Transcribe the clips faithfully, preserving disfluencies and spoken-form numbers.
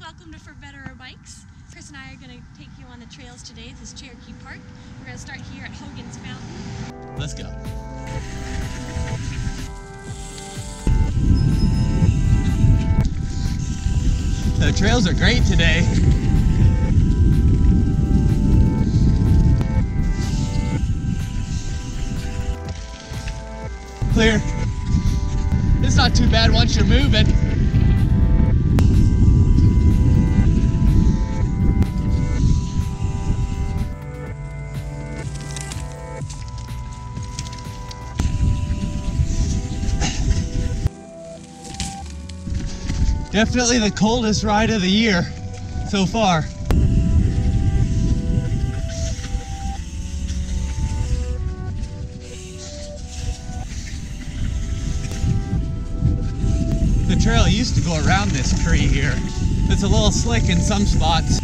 welcome to For Better or Bikes. Chris and I are going to take you on the trails today. This is Cherokee Park. We're going to start here at Hogan's Mountain. Let's go. The trails are great today. Clear. It's not too bad once you're moving. Definitely the coldest ride of the year so far. The trail used to go around this tree here. It's a little slick in some spots.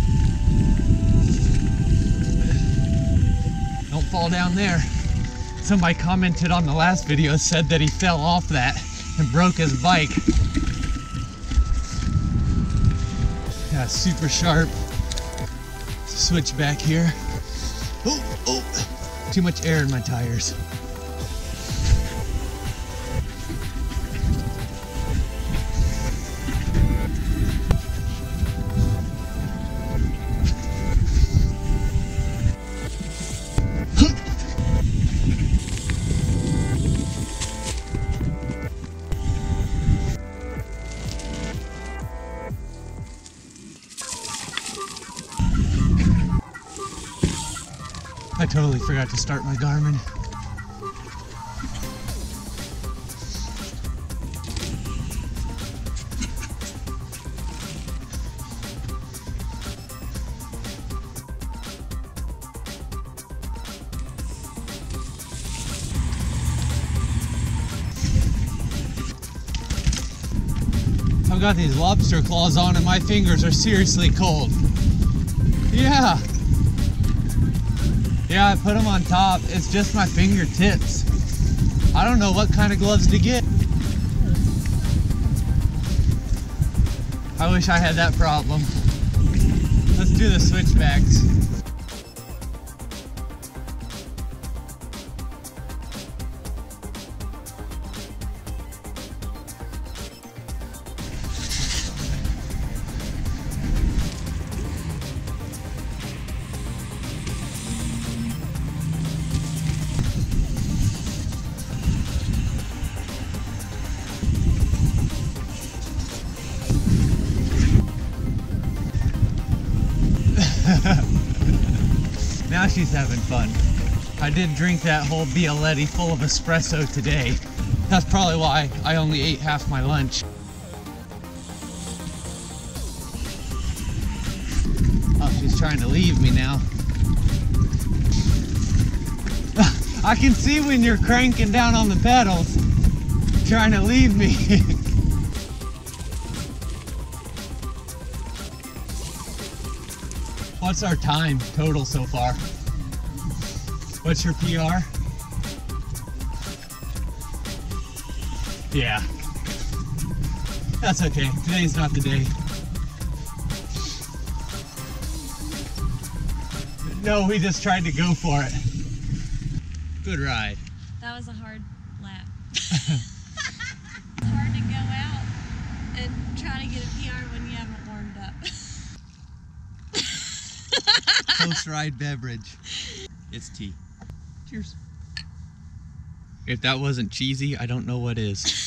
Don't fall down there. Somebody commented on the last video, said that he fell off that and broke his bike. Yeah, super sharp. Switch back here. Oh, oh, too much air in my tires. I totally forgot to start my Garmin. I've got these lobster claws on and my fingers are seriously cold. Yeah. Yeah, I put them on top. It's just my fingertips. I don't know what kind of gloves to get. I wish I had that problem. Let's do the switchbacks. Now she's having fun. I did drink that whole Bialetti full of espresso today. That's probably why I only ate half my lunch. Oh, she's trying to leave me now. I can see when you're cranking down on the pedals, trying to leave me. What's our time total so far? What's your P R? Yeah. That's okay. Today's not the day. No, we just tried to go for it. Good ride. That was a hard lap. It's hard to go out and try to get a P R when you haven't warmed up. Post ride beverage. It's tea. Cheers. If that wasn't cheesy, I don't know what is.